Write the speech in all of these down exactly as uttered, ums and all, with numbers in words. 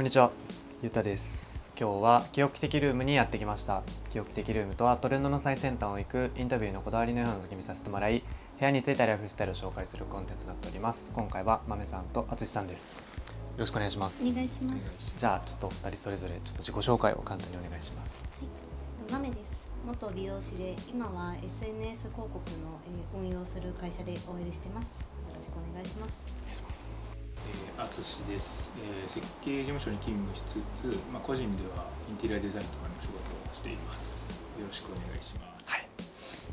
こんにちは、ゆうたです。今日は記憶的ルームにやってきました。記憶的ルームとはトレンドの最先端を行くインタビューのこだわりのような時にさせてもらい、部屋についたライフスタイルを紹介するコンテンツになっております。今回はまめさんとあつしさんです。よろしくお願いします。お願いします。じゃあちょっとお二人それぞれちょっと自己紹介を簡単にお願いします。はい、まめです。元美容師で今は エスエヌエス 広告の運用する会社でお入りしてます。よろしくお願いします。お願いします。あつしです、えー、設計事務所に勤務しつつ、まあ、個人ではインテリアデザインとかの仕事をしています。よろしくお願いします。はい、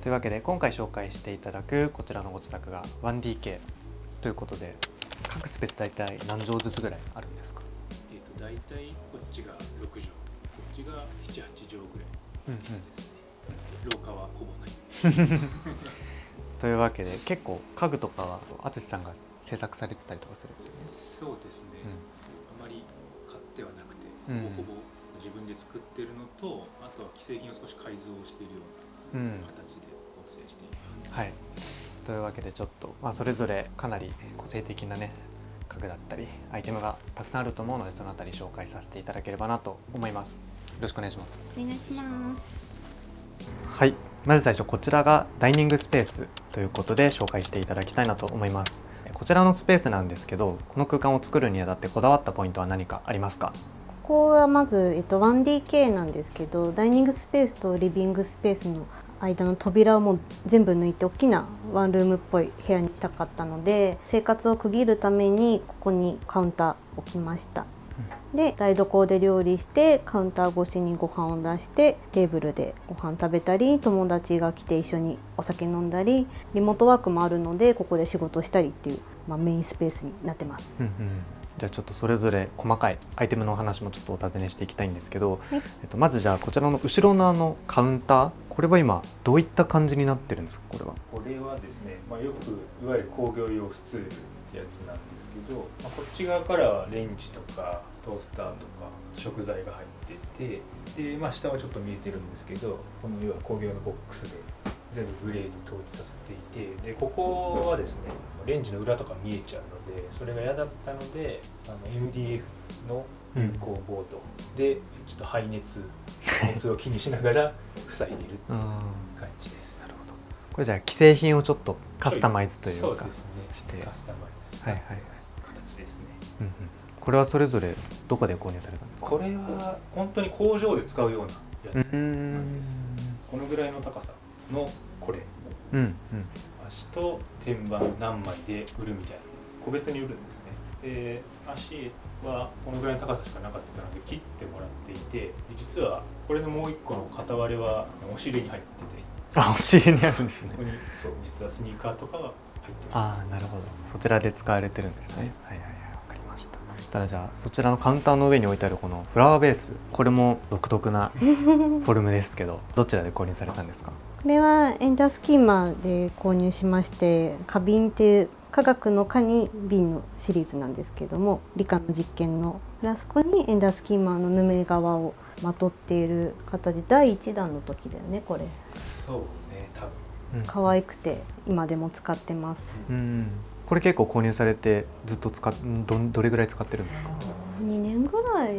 というわけで今回紹介していただくこちらのご自宅が ワンディーケー ということで、各スペース大体何畳ずつぐらいあるんですか？えーと大体こっちがろく畳、こっちがなな、はち畳ぐらいですね。うんうん、廊下はほぼない。というわけで結構家具とかはあつしさんが制作されてたりとかするんですよね。そうですね、うん、あまり買ってはなくて、うん、ほぼ自分で作ってるのと、あとは既製品を少し改造しているような形で構成しています。うん、はい、というわけでちょっと、まあ、それぞれかなり個性的なね家具だったりアイテムがたくさんあると思うので、そのあたり紹介させていただければなと思います。よろしくお願いします。お願いします。はい、まず最初こちらがダイニングスペースということで紹介していただきたいなと思います。こちらのスペースなんですけど、この空間を作るにあたってこだわったポイントは何かありますか？ここはまず、えっと、ワンディーケー なんですけど、ダイニングスペースとリビングスペースの間の扉をもう全部抜いて大きなワンルームっぽい部屋にしたかったので、生活を区切るためにここにカウンター置きました。うん、で台所で料理して、カウンター越しにご飯を出して、テーブルでご飯食べたり、友達が来て一緒にお酒飲んだり、リモートワークもあるのでここで仕事したりっていう、まあ、メインスペースになってます。うんうん、じゃあちょっとそれぞれ細かいアイテムのお話もちょっとお尋ねしていきたいんですけど、はい、えっと、まずじゃあこちらの後ろのあのカウンター、これは今どういった感じになってるんですか？これはこれはですね、まあ、よくいわゆる工業用普通ってやつなんですけど、まあ、こっち側からはレンジとかトースターとか食材が入ってて、で、まあ、下はちょっと見えてるんですけど、この要は工業のボックスで全部グレーに統一させていて、でここはですねレンジの裏とか見えちゃうのでそれが嫌だったので、あの エムディーエフ の有効ボードでちょっと排熱熱を気にしながら塞いでいるっていう感じです。なるほど。これじゃあ既製品をちょっとカスタマイズというかしてカスタマイズした形ですね。うんうん、これはそれぞれどこで購入されたんですか？これは本当に工場で使うようなやつなんです。このぐらいの高さのこれ、うんうん、足と天板何枚で売るみたいな、個別に売るんですね。で足はこのぐらいの高さしかなかったので切ってもらっていて、実はこれのもう一個の片割れはお尻に入ってて、あ、お尻にあるんですね。ここにそう、実はスニーカーとかが入ってます。ああ、なるほど、そちらで使われてるんですね。はいはいはい、わかりました。そしたらじゃあそちらのカウンターの上に置いてあるこのフラワーベース、これも独特なフォルムですけどどちらで購入されたんですか？これはエンダースキーマで購入しまして、花瓶っていう科学の科に瓶のシリーズなんですけども、理科の実験のフラスコにエンダースキーマのヌメ革をまとっている形、だいいちだんの時だよねこれ。そうね、多分可愛くて今でも使ってます。うん、これ結構購入されてずっと使っ ど, どれぐらい使ってるんですか？にねんぐらい、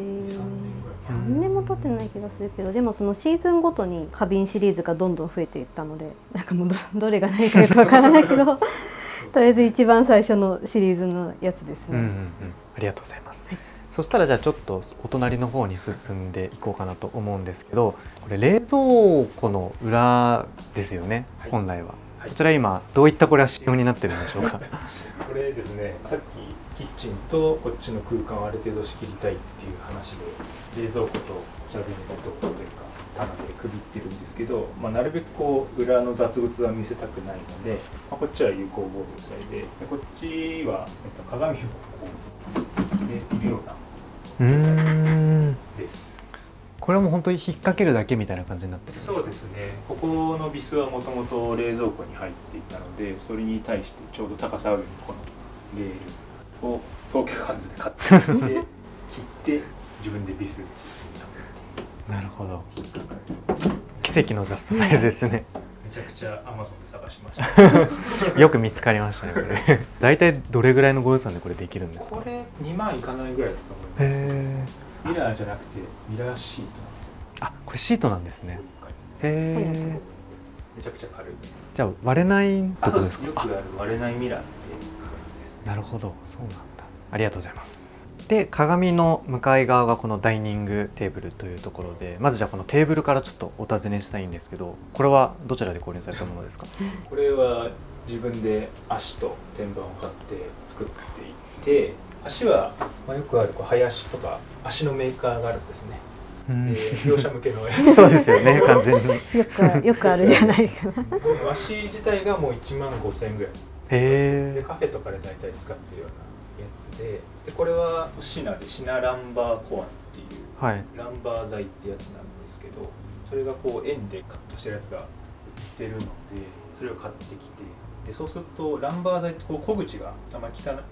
さんねんも経ってない気がするけど、でもそのシーズンごとに花瓶シリーズがどんどん増えていったので、なんかもう ど, どれが何かよくわからないけどとりあえず一番最初のシリーズのやつですね。うんうんうん、ありがとうございます。はい、そしたらじゃあちょっとお隣の方に進んでいこうかなと思うんですけど、これ冷蔵庫の裏ですよね、はい、本来は。はい、こちら今どういったこれは仕様になってるんでしょうか？これですね、さっきキッチンとこっちの空間をある程度仕切りたいっていう話で、冷蔵庫とキャビネットというか棚で区切ってるんですけど、まあ、なるべくこう裏の雑物は見せたくないので、まあ、こっちは有効ボードを使いで、こっちは鏡をこうでいるようなです。これも本当に引っ掛けるだけみたいな感じになってるんですか？そうですね、ここのビスはもともと冷蔵庫に入っていたので、それに対してちょうど高さ上にこのレールを東京ハンズで買ってきて切って自分でビスにした。なるほど、奇跡のジャストサイズですね。めちゃくちゃ アマゾン で探しましたよく見つかりましたねこれ。大体どれぐらいのご予算でこれできるんですか？これにまんいかないぐらいだと思います。ラーじゃなくてミラーシートなんですよ。あ、これシートなんですね。へえ。めちゃくちゃ軽いです。じゃあ割れないとこですか？よくある割れないミラーってやつですね。なるほど、そうなんだ。ありがとうございます。で、鏡の向かい側がこのダイニングテーブルというところで、まずじゃあこのテーブルからちょっとお尋ねしたいんですけど、これはどちらで購入されたものですか？これは自分で足と天板を買って作っていて、足はよくある林とか足のメーカーがあるんですね。業者向けのやつ。そうですよね、完全に。よくあるじゃないかな。足自体がもういちまんごせんえんぐらい。へえ。カフェとかで大体使ってるようなやつで、でこれはシナでシナランバーコアっていう、はい、ランバー材ってやつなんですけど、それがこう円でカットしてるやつが売ってるので、それを買ってきて、でそうするとランバー材ってこう小口があまり汚くなって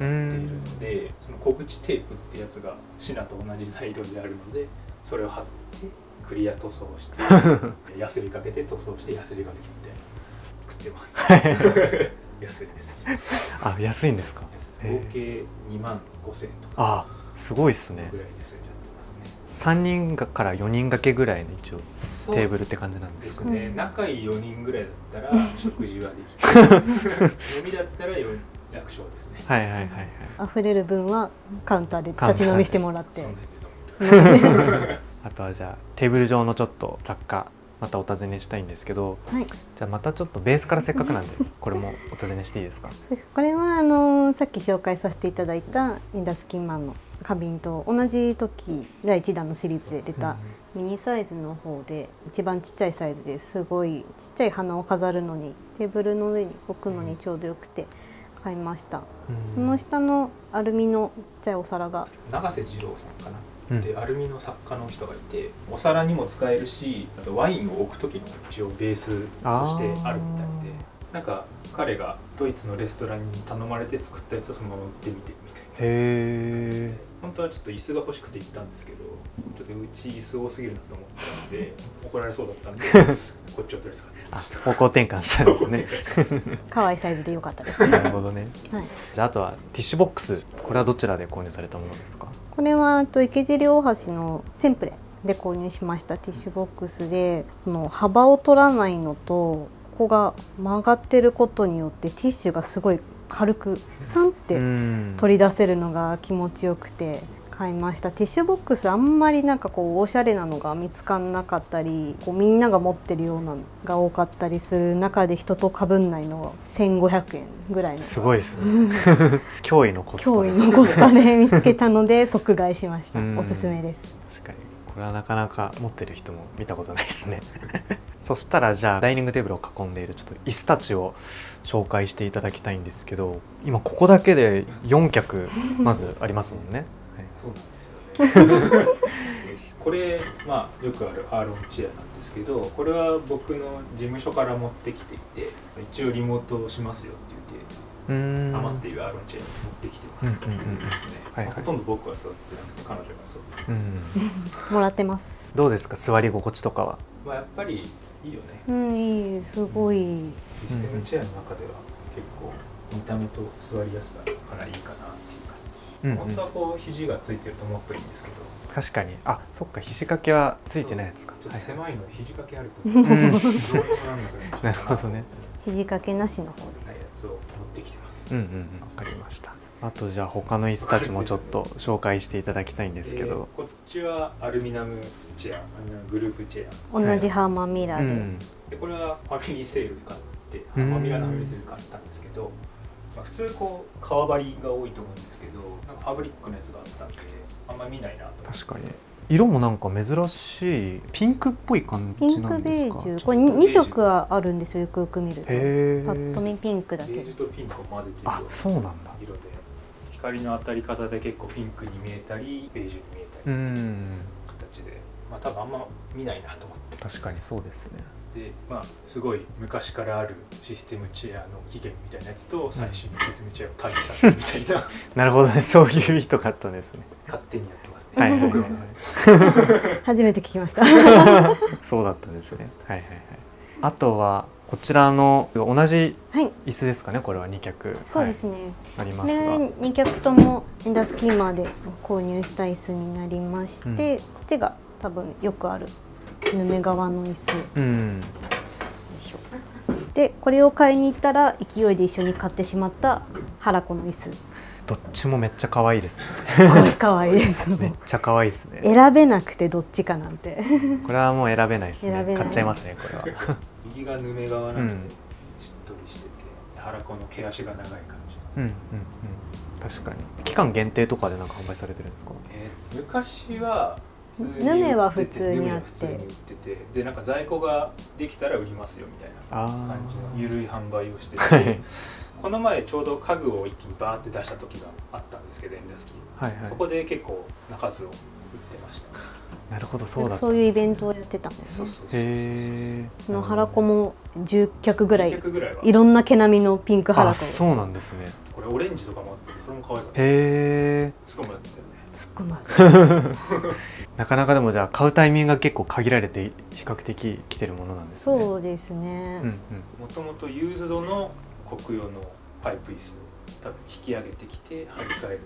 いるので、その小口テープってやつがシナと同じ材料であるので、それを貼ってクリア塗装してヤスリかけて塗装してヤスリかけてみたいな作ってます。安いです。あ、安いんですか？合計にまんごせんえんとか。あ、すごいですね。ぐらいで済んじゃってますね。三人から四人掛けぐらいの一応テーブルって感じなんですかね。仲いい四人ぐらいだったら食事はできる。飲みだったらよ楽勝ですね。はいはいはいはい。溢れる分はカウンターで立ち飲みしてもらって。あとはじゃあテーブル上のちょっと雑貨。またお尋ねしたいんですけど、はい、じゃあまたちょっとベースからせっかくなんでこれもお尋ねしていいですか？これはあのさっき紹介させていただいたインダスキンマンの花瓶と同じ時だいいちだんのシリーズで出たミニサイズの方で、一番ちっちゃいサイズです。すごいちっちゃい花を飾るのにテーブルの上に置くのにちょうどよくて買いました。その下のアルミのちっちゃいお皿が永瀬二郎さんかな。でアルミの作家の人がいて、お皿にも使えるし、あとワインを置く時の一応ベースとしてあるみたいで、なんか彼がドイツのレストランに頼まれて作ったやつをそのまま売ってみてみたいな。へえ。本当はちょっと椅子が欲しくて行ったんですけど、ちょっとうち椅子多すぎるなと思ったんで怒られそうだったんでこっちを取り使ってました。方向転換したんですね。可愛いサイズで良かったです。なるほどね。はい、じゃああとはティッシュボックス、これはどちらで購入されたものですか？これはと池尻大橋のセンプレで購入しましたティッシュボックスで、この幅を取らないのとここが曲がってることによってティッシュがすごい軽くサンって取り出せるのが気持ちよくて買いました。ティッシュボックスあんまりなんかこうおしゃれなのが見つかんなかったり、こうみんなが持ってるようなのが多かったりする中で人とかぶんないのがせんごひゃくえんぐらいの、すごいですね。驚異のコスパ、驚異のコスパで見つけたので即買いしました。おすすめです。確かにこれはなかなか持ってる人も見たことないですね。そしたらじゃあダイニングテーブルを囲んでいるちょっと椅子たちを紹介していただきたいんですけど、今ここだけでよんきゃくまずありますもんね。そうなんですよね。これ、まあ、よくあるアーロンチェアなんですけど、これは僕の事務所から持ってきていて、一応リモートをしますよって言って、余っているアーロンチェアを持ってきてます。ほとんど僕は座ってなくて彼女が座ってます。うん、もらってます。どうですか座り心地とかは？まあやっぱりいいよね。うん、いい、すごい。システムチェアの中では結構見た目と座りやすさかなりいいかなっていう。本当はこう肘がついてるともっといいんですけど。確かに。あ、そっか、肘掛けはついてないやつか。ちょっと狭いの、肘掛けあると。なるほどね。肘掛けなしの方で。ないやつを持ってきてます。うんうんうん、わかりました。あとじゃあ他の椅子たちもちょっと紹介していただきたいんですけど。こっちはアルミナムチェア、グループチェア。同じハーマミラーで。これはファミリーセールで買って、ハーマミラーのファミリーセールで買ったんですけど。普通こう革張りが多いと思うんですけど、なんかファブリックのやつがあったんであんまり見ないなと。確かに色もなんか珍しいピンクっぽい感じなんですか？ピンクベージュ、これにしょくあるんですよ。よくよく見るとパッと見ピンクだけベージュとピンクを混ぜてるような色で、光の当たり方で結構ピンクに見えたりベージュに見えたりという形で、まあ、多分あんま見ないなと思って。確かにそうですね。でまあ、すごい昔からあるシステムチェアの起源みたいなやつと最新のシステムチェアを対比させるみたいな。なるほどね、そういう人だったんですね。勝手にやってますね、僕の中で。初めて聞きました。そうだったんですね。はいはいはい。あとはこちらの同じ椅子ですかね、はい、これはに脚そうですね、はい、ありますが、に脚ともエンダースキーマーで購入した椅子になりまして、うん、こっちが多分よくあるヌメ革の椅子、うん、でこれを買いに行ったら勢いで一緒に買ってしまったハラコの椅子。どっちもめっちゃ可愛いですね。すっごい可愛いです。めっちゃ可愛いですね。選べなくてどっちかなんて。これはもう選べないですね。買っちゃいますね、これは。右がヌメ革なんで、しっとりしてて、ハラコの毛足が長い感じ。うんうんうん。確かに。期間限定とかでなんか販売されてるんですか。えー、昔は普通に売ってて。ヌメは普通にあって。普通に売ってて、でなんか在庫ができたら売りますよみたいな感じのゆるい販売をしてて。この前ちょうど家具を一気にバーって出した時があったんですけど、エンダースキー、はい、はい、そこで結構な数を売ってました。なるほど、そうだったんですね。そういうイベントをやってたんですね。へえ。そのハラコもじゅっ脚ぐらい、じゅっ脚ぐらいはいろんな毛並みのピンクハラコ。あ、そうなんですね。これオレンジとかもあって、それも可愛かった。へえ。すごい迷ってたよね。すごい迷ってた。なかなかでもじゃあ買うタイミングが結構限られて比較的来てるものなんですね。そうですね。うんうん。もともとユーズドの国用のパイプ椅子を多分引き上げてきて張り替える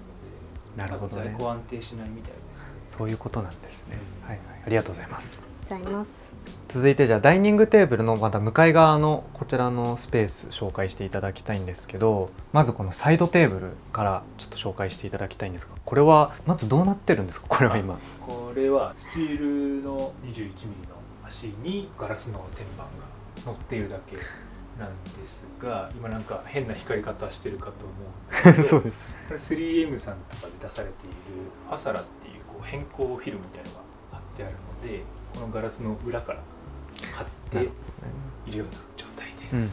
ので、在庫安定しないみたいですね。そういうことなんですね。はいはい、ありがとうございます。ございます。続いてじゃあダイニングテーブルのまた向かい側のこちらのスペース紹介していただきたいんですけど、まずこのサイドテーブルからちょっと紹介していただきたいんですが、これはまずどうなってるんですか？これは今。これはスチールのにじゅういちミリの足にガラスの天板が乗っているだけ。なんですが、今なんか変な光り方してるかと思うんですけどそうです。これ スリーエム さんとかで出されているファサラっていうこう偏光フィルムみたいなのが貼ってあるので、このガラスの裏から貼っているような状態です。うんうんうん、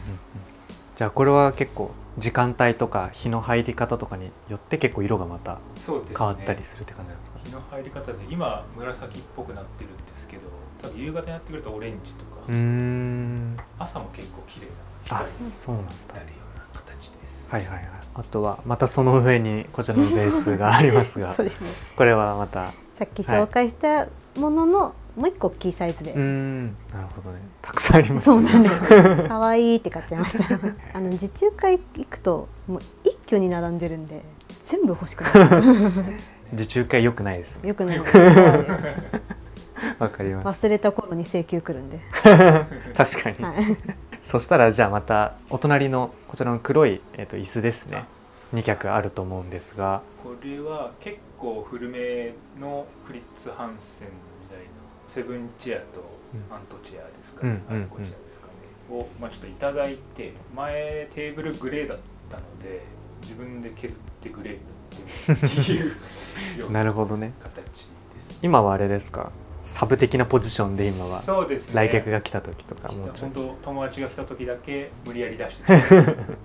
じゃあこれは結構時間帯とか日の入り方とかによって結構色がまた変わったりするって感じなんですかね。日の入り方で今紫っぽくなってるんですけど、多分夕方になってくるとオレンジとか、うーん、朝も結構綺麗な。あ、そうなんだ。はいはいはい。あとはまたその上にこちらのベースがありますがそうですね、これはまたさっき紹介したものの、はい、もう一個大きいサイズで。うん、なるほどね。たくさんありますね。そうなんです。かわいいって買っちゃいました。あの受注会行くともう一挙に並んでるんで全部欲しくなる。受注会良くないですね。良くないです。わかります。忘れた頃に請求来るんで確かに、はい。そしたらじゃあまたお隣のこちらの黒い、えー、と椅子ですね、に脚あると思うんですが、これは結構古めのフリッツ・ハンセンみたいなセブンチェアとアントチェアですかね、アンコチェアですかねを、まあ、ちょっといただいて、前テーブルグレーだったので自分で削ってグレー塗ってっていうような形です、ね。今はあれですか、サブ的なポジションで今は。そうですね、来客が来た時とかもうちょっと友達が来た時だけ無理やり出して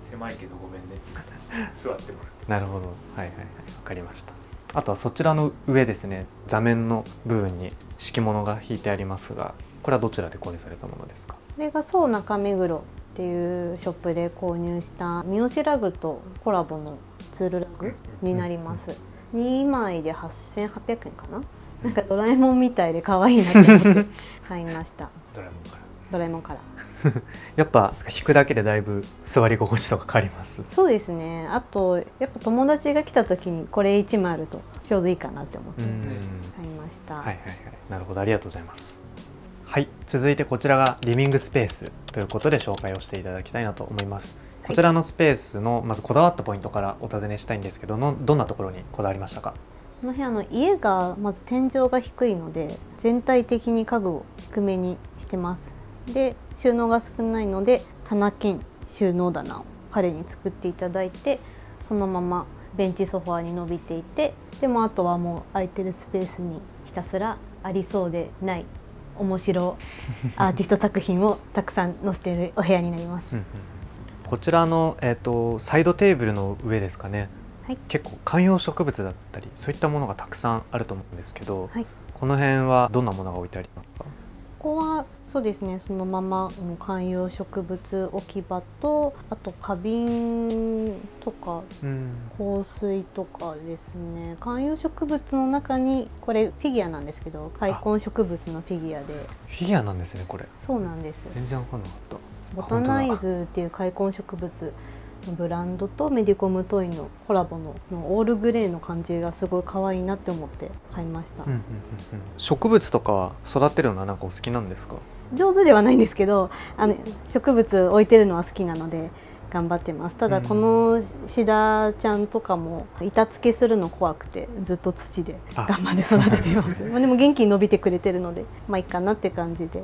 狭いけどごめんねって形で座ってもらってます。なるほど、はいはいはい、分かりました。あとはそちらの上ですね、座面の部分に敷物が引いてありますが、これはどちらで購入されたものですか？これがそう中目黒っていうショップで購入した三好ラグとコラボのツールラグになります。にまいではっせんはっぴゃくえんかな。なんかドラえもんみたいで可愛いなと思って買いました。ドラえもんから。ドラえもんから。やっぱ引くだけでだいぶ座り心地とか変わります。そうですね。あとやっぱ友達が来た時にこれ一枚あるとちょうどいいかなって思って買いました。はいはいはい。なるほど、ありがとうございます。はい、続いてこちらがリビングスペースということで紹介をしていただきたいなと思います。はい、こちらのスペースのまずこだわったポイントからお尋ねしたいんですけど、のどんなところにこだわりましたか？この部屋の家がまず天井が低いので全体的に家具を低めにしてます。で収納が少ないので棚兼収納棚を彼に作っていただいて、そのままベンチソファーに伸びていて、でもあとはもう空いてるスペースにひたすらありそうでない面白アーティスト作品をたくさん載せているお部屋になります。こちらの、えーと、サイドテーブルの上ですかね、はい、結構観葉植物だったりそういったものがたくさんあると思うんですけど、はい、この辺はどんなものが置いてありますか？ここはそうですね、そのまま観葉植物置き場と、あと花瓶とか、うん、香水とかですね。観葉植物の中にこれフィギュアなんですけど、開墾植物のフィギュアで。フィギュアなんですね、これ。そうなんです。全然わかんなかった。ボタナイズっていう塊根植物のブランドとメディコムトイのコラボ の, のオールグレーの感じがすごい可愛いなって思って買いました。植物とか育てるのはなんかお好きなんですか？上手ではないんですけど、あの植物置いてるのは好きなので頑張ってます。ただこのシダちゃんとかも板付けするの怖くてずっと土で頑張って育てています。 で, でも元気に伸びてくれてるのでまあいいかなって感じで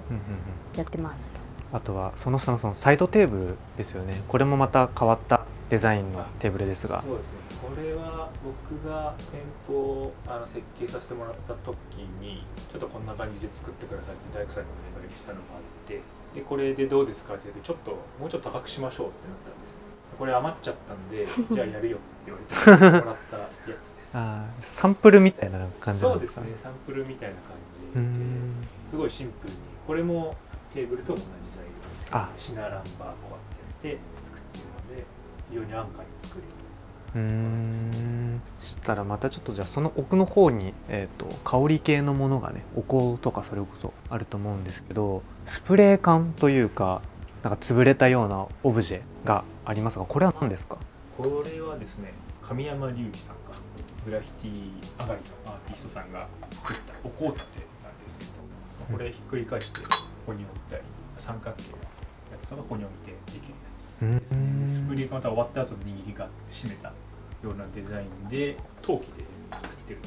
やってます。あとはその下のそのサイドテーブルですよね。これもまた変わったデザインのテーブルですが。そうですね、これは僕が店舗をあの設計させてもらった時にちょっとこんな感じで作ってくださいって大工さんにお願いしたのがあって、でこれでどうですかって言うとちょっともうちょっと高くしましょうってなったんです。これ余っちゃったんでじゃあやるよって言われてもらったやつです。あ、サンプルみたいな感じなんですかね。そうですね、サンプルみたいな感じですごいシンプルに、これもテーブルと同じ材料でシナランバーコアってやつで作っているので非常に安価に作れる。うん、そしたらまたちょっとじゃあその奥の方に、えー、と香り系のものがね、お香とかそれこそあると思うんですけど、スプレー缶というかなんか潰れたようなオブジェがありますが、これは何ですか？これはですね、神山隆輝さんがグラフィティ上がりのアーティストさんが作ったお香立てなんですけど、これひっくり返してここに置いたり三角形のやつとかここに置いてできるやつ。スプリーがまた終わった後の握りが締めたようなデザインで陶器で作ってる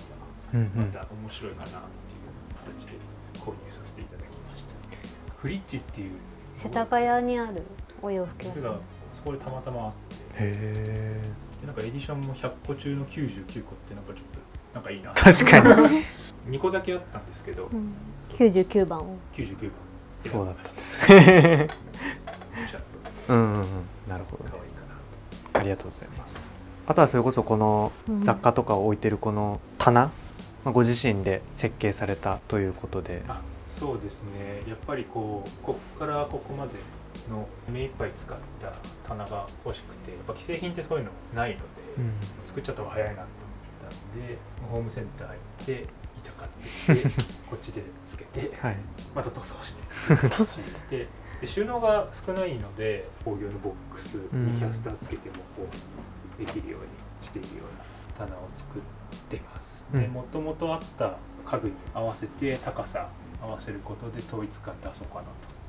のがまた面白いかなっていう形で購入させていただきました。フリッチっていう世田谷にあるお洋服屋さんがそこでたまたまあって、へえ、なんかエディションもひゃっこ中のきゅうじゅうきゅうこってなんかちょっとなんかいいな。確かににこだけあったんですけど、うん、きゅうじゅうきゅうばんをきゅうじゅうきゅうばんそうだったんですうん、うん、なるほど、ね、ありがとうございます。あとはそれこそこの雑貨とかを置いてるこの棚、まあ、ご自身で設計されたということで。あ、そうですね、やっぱりこうこっからここまでの目いっぱい使った棚が欲しくて、やっぱ既製品ってそういうのないので、うん、作っちゃった方が早いなと思ったんでホームセンター行って板買ってきてこっちでつけて、はい、また塗装して塗装して。で収納が少ないので工業のボックスにキャスターつけてもこうできるようにしているような棚を作ってます、うん、でもともとあった家具に合わせて高さ合わせることで統一感出そうかな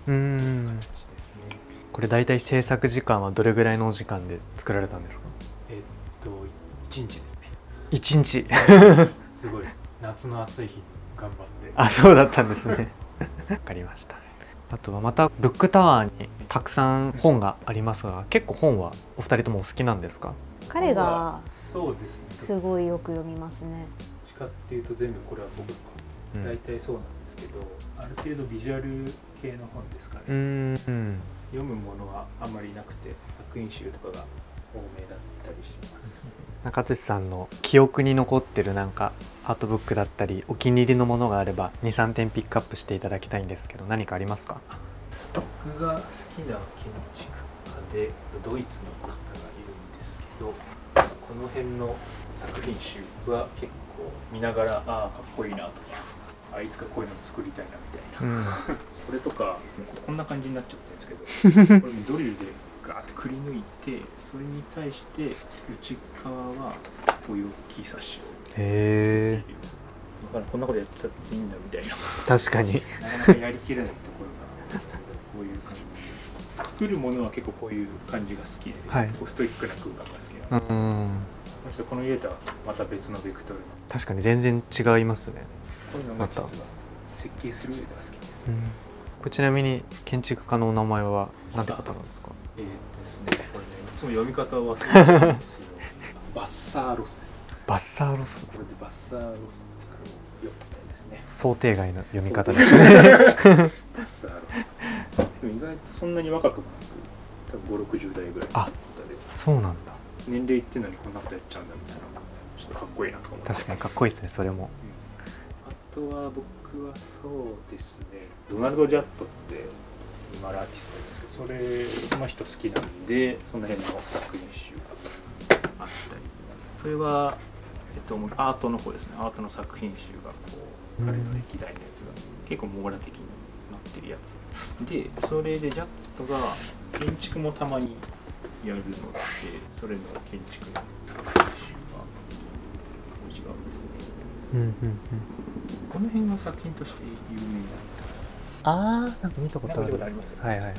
という形ですね。これ大体制作時間はどれぐらいのお時間で作られたんですか？えっといちにちですね。いちにちすごい夏の暑い日頑張って。あ、そうだったんですねわかりました。あとはまたブックタワーにたくさん本がありますが、結構本はお二人ともお好きなんですか？彼がすごいよく読みますね。どっちかっていうと全部これは僕大体そうなんですけど、うん、ある程度ビジュアル系の本ですかね。うん、読むものはあんまりなくて作品集とかが多めだったりします、ね、中津さんの記憶に残ってるなんかアートブックだったりお気に入りのものがあれば にさんてんピックアップしていただきたいんですけど、何かありますか？僕が好きな建築家でドイツの方がいるんですけど、この辺の作品集は結構見ながら、ああかっこいいなとか、あいつかこういうの作りたいなみたいな、うん、これとかこんな感じになっちゃったんですけどこれドリルでガーッとくり抜いて、それに対して内側はこういう大きいサッシを。へえ、だからこんなことやっちゃっていいんだみたいな。確かになかなかやりきれないところがちょっとこういう感じ作るものは結構こういう感じが好きで、はい、ストイックな空間が好きなので、そしてこの家とはまた別のベクトルの、確かに全然違いますね。こういうのが実は設計する上では好きです、うん、これちなみに建築家のお名前は何て方なんですか？えーっとですね、これねいつも読み方を忘れてるんですよバッサーロスです。バッサーロス。これでバッサーロスってこれを読みたいですね。想定外の読み方ですね。バッサーロス。でも意外とそんなに若くもなく、多分ご、ろくじゅう代ぐらいの方で。そうなんだ。年齢いってんのにこんなことやっちゃうんだみたいな、ちょっとかっこいいなとか思ってます。確かにかっこいいですね、それも。うん、あとは僕はそうですね、ドナルド・ジャットって今アーティストなんですけど、それの人好きなんで、その辺の作品集があったり。これはえっと、アートの方ですね。アートの作品集がこう彼の歴代のやつが結構網羅的になってるやつで、それでジャットが建築もたまにやるので、それの建築の集が違うんですね。うんうんうん、この辺が作品として有名になった。ああ、なんか見たことある。ありますね。はいはいはい。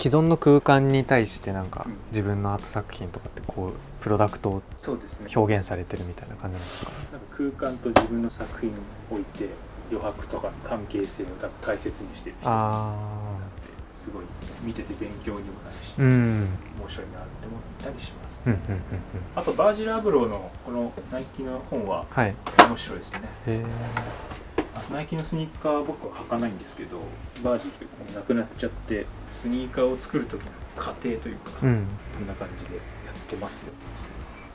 既存の空間に対してなんか、うん、自分のアート作品とかってこうプロダクトを表現されてるみたいな感じなんですかね。なんか空間と自分の作品を置いて余白とか関係性を大切にしてる人なんですごい見てて勉強にもなるし、うん、面白いなって思ったりします。うんうんうんうん、あとバージル・アブローのこのナイキの本は面白いですね。はい、へナイキのスニーカー僕は履かないんですけど、バージルなくなっちゃってスニーカーを作る時の過程というか、うん、こんな感じでやってますよってい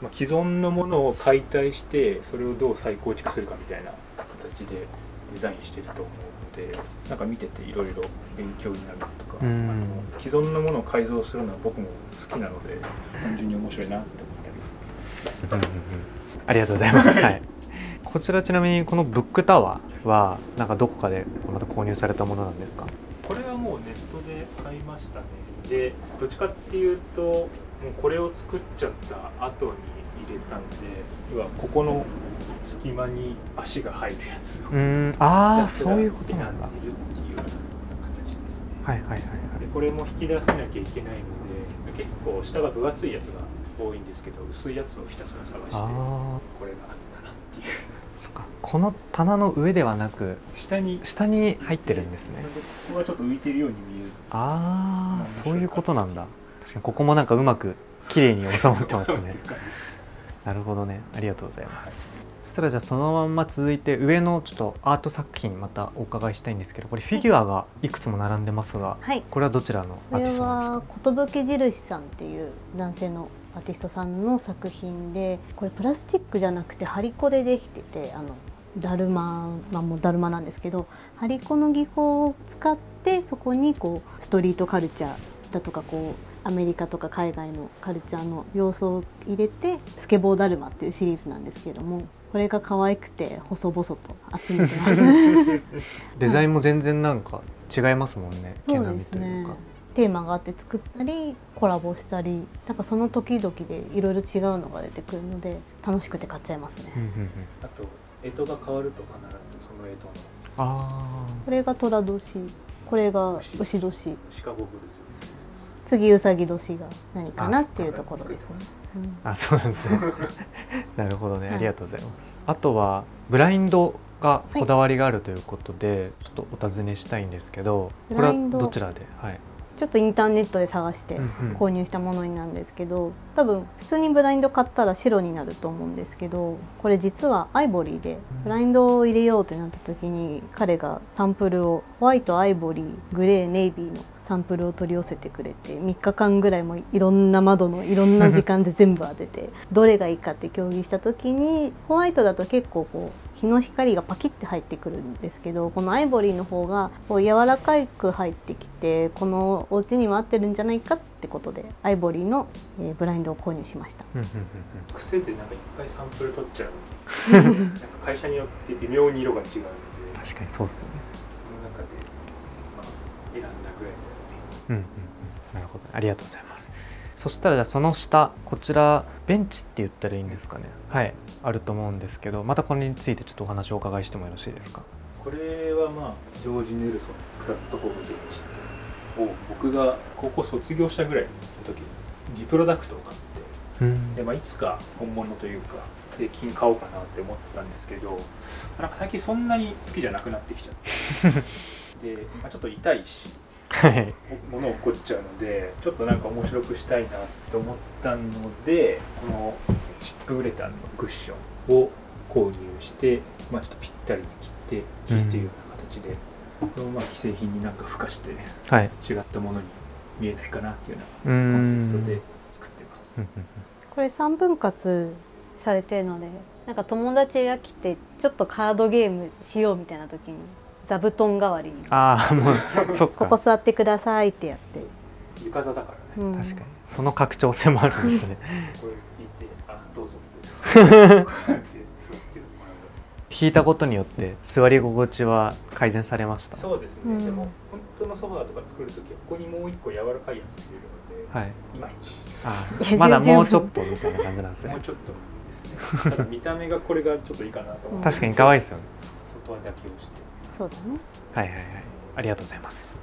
う、まあ、既存のものを解体してそれをどう再構築するかみたいな形でデザインしてると思うので、なんか見てていろいろ勉強になるとか、うん、あの既存のものを改造するのは僕も好きなので単純に面白いなって思ったり、うんうんうん、ありがとうございます、はい。こちらちなみにこのブックタワーはなんかどこかでまた購入されたものなんですか？これはもうネットで買いましたね。で、どっちかっていうともうこれを作っちゃった後に入れたんで、要はここの隙間に足が入るやつを、うーん、ああそういうことなんだ。っていうような形ですね。はいはいはいはい。でこれも引き出せなきゃいけないので、結構下が分厚いやつが多いんですけど、薄いやつをひたすら探して、これがあったなっていう。そっか、この棚の上ではなく下に下に入ってるんですね。でここがちょっと浮いてるように見える。ああ、そういうことなんだ。確かにここもなんかうまく綺麗に収まってますね。なるほどね、ありがとうございます、はい。そしたらじゃあそのまんま続いて上のちょっとアート作品またお伺いしたいんですけど、これフィギュアがいくつも並んでますが、はい、これはどちらのアーティストなんですか？これは寿印さんっていう男性のアーティストさんの作品で、これプラスチックじゃなくて張り子でできてて、あのだるま、まあ、もうだるまなんですけど、張り子の技法を使ってそこにこうストリートカルチャーだとかこうアメリカとか海外のカルチャーの要素を入れて、スケボーだるまっていうシリーズなんですけども、これが可愛くて細々と集めてます。デザインも全然なんか違いますもんね。毛並みというか。テーマがあって作ったりコラボしたり、なんかその時々でいろいろ違うのが出てくるので楽しくて買っちゃいますね。あと干支が変わると必ずその干支の、あこれが寅年、これが牛年、次うさぎ年が何かなっていうところですね。あ、そうなんですね。なるほどね、ありがとうございます、はい。あとはブラインドがこだわりがあるということで、はい、ちょっとお尋ねしたいんですけど、これはどちらで、はいちょっとインターネットで探して購入したものになるんですけど、多分普通にブラインド買ったら白になると思うんですけど、これ実はアイボリーでブラインドを入れようってなった時に、彼がサンプルをホワイト、アイボリー、グレー、ネイビーのサンプルを取り寄せてくれて、みっかかんぐらいもいろんな窓のいろんな時間で全部当てて、どれがいいかって協議した時に、ホワイトだと結構こう日の光がパキッて入ってくるんですけど、このアイボリーの方がこう柔らかく入ってきて、このお家にも合ってるんじゃないかってことでアイボリーのブラインドを購入しました。癖でなんかいっぱいサンプル取っちゃう。なんか会社によって微妙に色が違うので。確かにそうですよね。その中で、まあ、選んだぐらい。うんうんうん、なるほど、ありがとうございます。そしたらじゃあその下、こちらベンチって言ったらいいんですかね、はいあると思うんですけど、またこれについてちょっとお話をお伺いしてもよろしいですか？これはまあジョージ・ネルソンプラットフォームベンチっていうやつを僕が高校卒業したぐらいの時にリプロダクトを買って、うんでまあ、いつか本物というか定期買おうかなって思ってたんですけど、なんか最近そんなに好きじゃなくなってきちゃってで、まあ、ちょっと痛いし物を起こっちゃうので、ちょっとなんか面白くしたいなと思ったので、このチップウレタンのクッションを購入して、まあ、ちょっとぴったりに切って切っていうような形で、うん、このまあ既製品になんか付加して違ったものに見えないかなっていうようなコンセプトで作ってます、うん、これさんぶん割されてるので、なんか友達が来てちょっとカードゲームしようみたいな時に座布団代わりに、ああもうそっか、ここ座ってくださいってやって、床座だからね、うん、確かにその拡張性もあるんですね。これ聞いて、あどうぞって座ってもらう。引いたことによって座り心地は改善されました。そうですね、うん、でも本当のソファーとか作るときここにもう一個柔らかいやつ入れるので、はい、いまいちまだもうちょっとみたいな感じなんですね。もうちょっとですね。ただ見た目がこれがちょっといいかなと思って確かに可愛いですよね。そこは妥協して。そうだね。はいはいはい、ありがとうございます。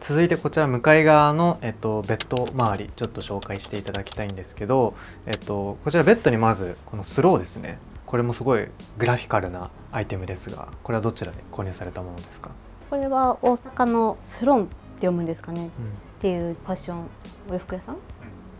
続いてこちら向かい側の、えっと、ベッド周りちょっと紹介していただきたいんですけど、えっと、こちらベッドにまずこのスローですね。これもすごいグラフィカルなアイテムですが、これはどちらで購入されたものですか？これは大阪のスロンって読むんですかね、うん、っていうファッションお洋服屋さん、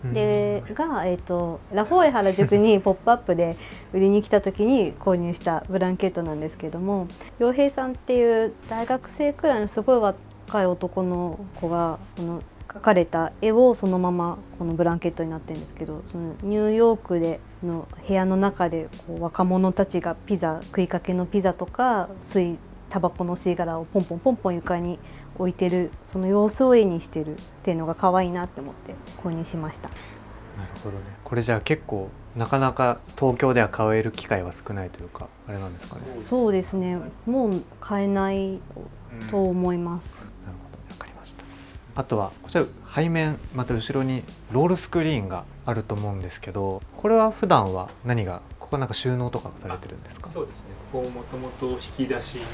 うん、でが、えー、とラフォーレ原宿にポップアップで売りに来た時に購入したブランケットなんですけども、陽平さんっていう大学生くらいのすごい若い男の子がこの描かれた絵をそのままこのブランケットになってるんですけど、そのニューヨークでの部屋の中でこう若者たちがピザ食いかけのピザとか吸タバコの吸い殻をポンポンポンポン床に置いてるその様子を絵にしてるっていうのが可愛いなって思って購入しました。なるほどね。これじゃあ結構なかなか東京では買える機会は少ないというかあれなんですかね。そうですね。もう買えないと思います。うん、なるほど、わかりました。あとはこちら背面また後ろにロールスクリーンがあると思うんですけど、これは普段は何がここなんか収納とかされてるんですか？そうですね。ここもともと引き出しになっ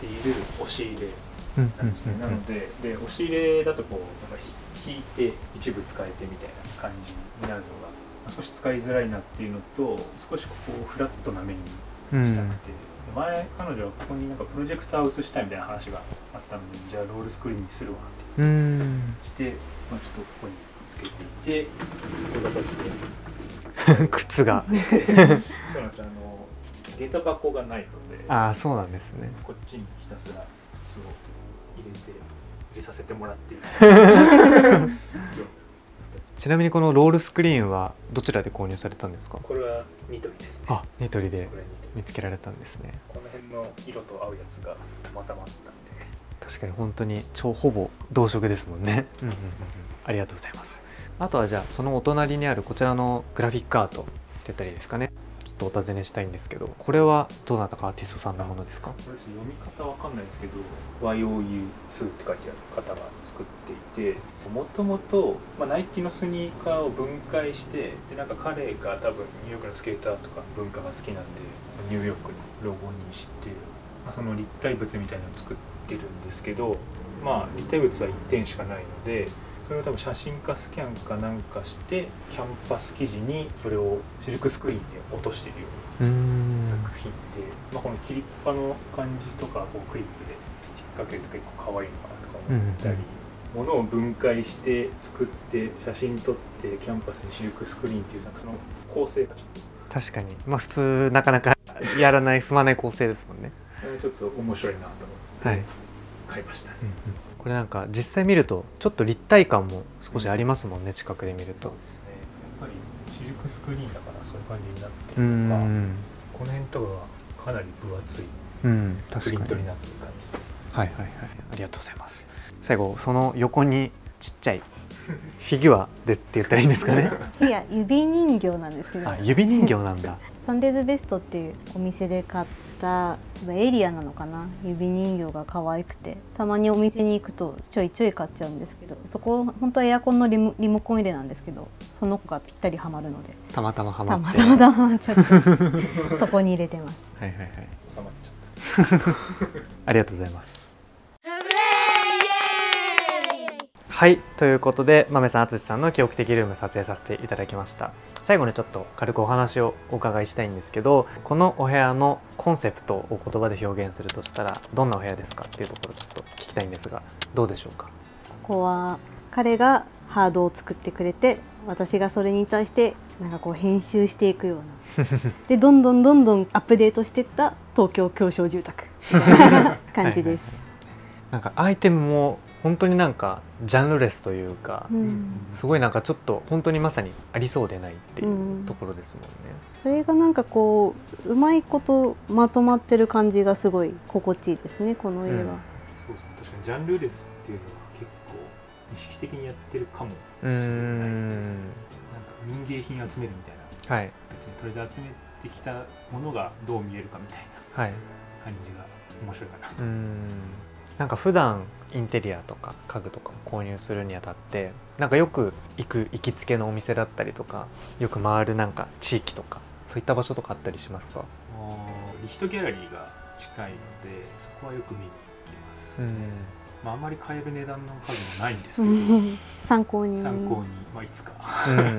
ている押し入れなんですね。なので、で押し入れだとこうなんか引いて一部使えてみたいな感じになるのが少し使いづらいなっていうのと、少しここをフラットな面にしたくて。うん、前彼女はここになんかプロジェクターを映したいみたいな話があったので、じゃあロールスクリーンにするわってして、まあ、ちょっとここにつけていて、ここが立って靴がそうなんです、あの下駄箱がないので、ああそうなんですね、こっちにひたすら靴を入れて入れさせてもらっているちなみにこのロールスクリーンはどちらで購入されたんですか？これはニトリですね。あ、ニトリで見つけられたんですね。この辺の色と合うやつがたまたまあったんで。確かに本当に超ほぼ同色ですもんね。うんうんうん、ありがとうございます。あとはじゃあそのお隣にあるこちらのグラフィックアートって言ったらいいですかね。ちょっとお尋ねしたいんですけど、これはどなたかアーティストさんのものですか？これ読み方わかんないですけど、ワイ オー ユー ツー って書いてある方が作っていて、もともとナイキのスニーカーを分解して、でなんか彼が多分ニューヨークのスケーターとか文化が好きなんでニューヨークのロゴにして、その立体物みたいなのを作ってるんですけど、まあ立体物はいっ てんしかないので。それを多分写真かスキャンかなんかしてキャンパス生地にそれをシルクスクリーンで落としているような作品で、まあ、この切りっぱの感じとかこうクリップで引っ掛けると結構可愛いのかなとか思ったり、もの、うん、を分解して作って写真撮ってキャンパスにシルクスクリーンっていうなんかその構成がちょっと確かに、まあ、普通なかなかやらない踏まない構成ですもんね。ちょっと面白いなと思って買いました。はい、うんうん、これなんか実際見るとちょっと立体感も少しありますもんね、近くで見ると。そうですね、やっぱりシルクスクリーンだからそういう感じになってるとか、うん、この辺とかがかなり分厚いプリントになってる感じです、うん、はいはいはい、ありがとうございます。最後その横にちっちゃいフィギュアでって言ったらいいんですかねいや指人形なんですけど、あ、指人形なんだサンデーズベストっていうお店で買ってエリアなのかな、指人形が可愛くてたまにお店に行くとちょいちょい買っちゃうんですけど、そこ本当はエアコンのリモ、リモコン入れなんですけどその子がぴったりはまるのでたまたまはまってたまたまはまっちゃってそこに入れてます。はいはいはい、収まっちゃったありがとうございます。はい、ということでまめさんあつしさんの記憶的ルーム撮影させていただきました。最後にちょっと軽くお話をお伺いしたいんですけど、このお部屋のコンセプトを言葉で表現するとしたらどんなお部屋ですかっていうところちょっと聞きたいんですが、どうでしょうか？ここは彼がハードを作ってくれて、私がそれに対してなんかこう編集していくようなでどんどんどんどんアップデートしていった東京狭小住宅感じです。はいはい、なんかアイテムも本当になんかジャンルレスというか、うん、すごいなんかちょっと本当にまさにありそうでないっていうところですもんね、うん、それがなんかこううまいことまとまってる感じがすごい心地いいですね、この家は、うん、そうですね、確かにジャンルレスっていうのは結構意識的にやってるかもしれないです。うん、なんか民芸品集めるみたいな、はい、別にとりあえず集めてきたものがどう見えるかみたいな感じが面白いかな。はい、うんなんか普段インテリアとか家具とか購入するにあたってなんかよく行く行きつけのお店だったりとかよく回るなんか地域とかそういった場所とかあったりしますか？リヒトギャラリーが近いのでそこはよく見に行きます、ね。うんまあ、あまり買える値段の家具もないんですけど参考に参考に、まあ、いつか買いたいとか、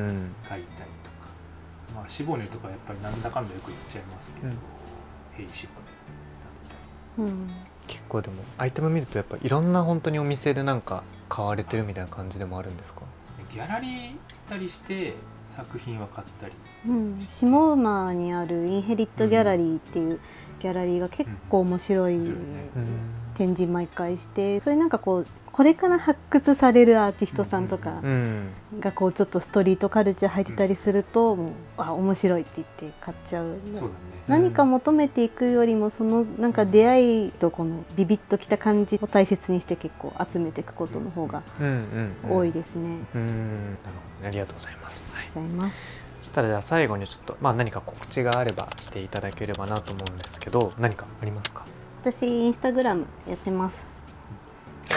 まあ、絞ねとかやっぱりなんだかんだよく言っちゃいますけど、うん、ヘイ絞ねだったり、うん、結構でもアイテム見るとやっぱいろんな本当にお店でなんか買われてるみたいな感じでもあるんですか？ギャラリー行ったりして作品は買ったり、うん、下馬にあるインヘリットギャラリーっていうギャラリーが結構面白い、うんうん展示毎回してそういうなんかこうこれから発掘されるアーティストさんとかがこうちょっとストリートカルチャー入ってたりすると、うん、あ面白いって言って買っちゃう、そうだね、何か求めていくよりもそのなんか出会いとこのビビッときた感じを大切にして結構集めていくことの方が多いですね。ありがとうございます。そしたらじゃあ最後にちょっと、まあ、何か告知があればしていただければなと思うんですけど何かありますか？私インスタグラムやってます。僕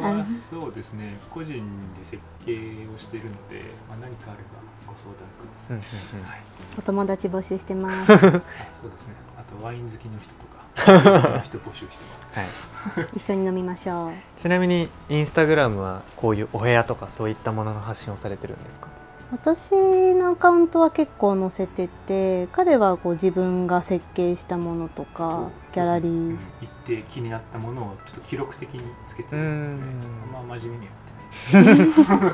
はそうですね、個人で設計をしているので、まあ、何かあればご相談ください。お友達募集してます。そうですね。あとワイン好きの人とか。人募集してます。はい。一緒に飲みましょう。ちなみにインスタグラムはこういうお部屋とかそういったものの発信をされてるんですか？私のアカウントは結構載せてて、彼はこう自分が設計したものとかギャラリー行って気になったものをちょっと記録的につけてるので、まあ真面目にやってない。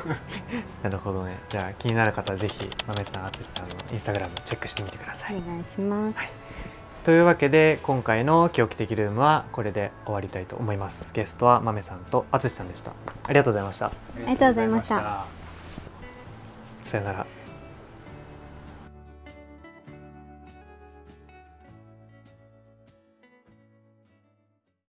なるほどね。じゃあ気になる方はぜひ豆さん、あつしさんのインスタグラムチェックしてみてください。お願いします。はい、というわけで今回の記憶的ルームはこれで終わりたいと思います。ゲストは豆さんとあつしさんでした。ありがとうございました。ありがとうございました。さよなら。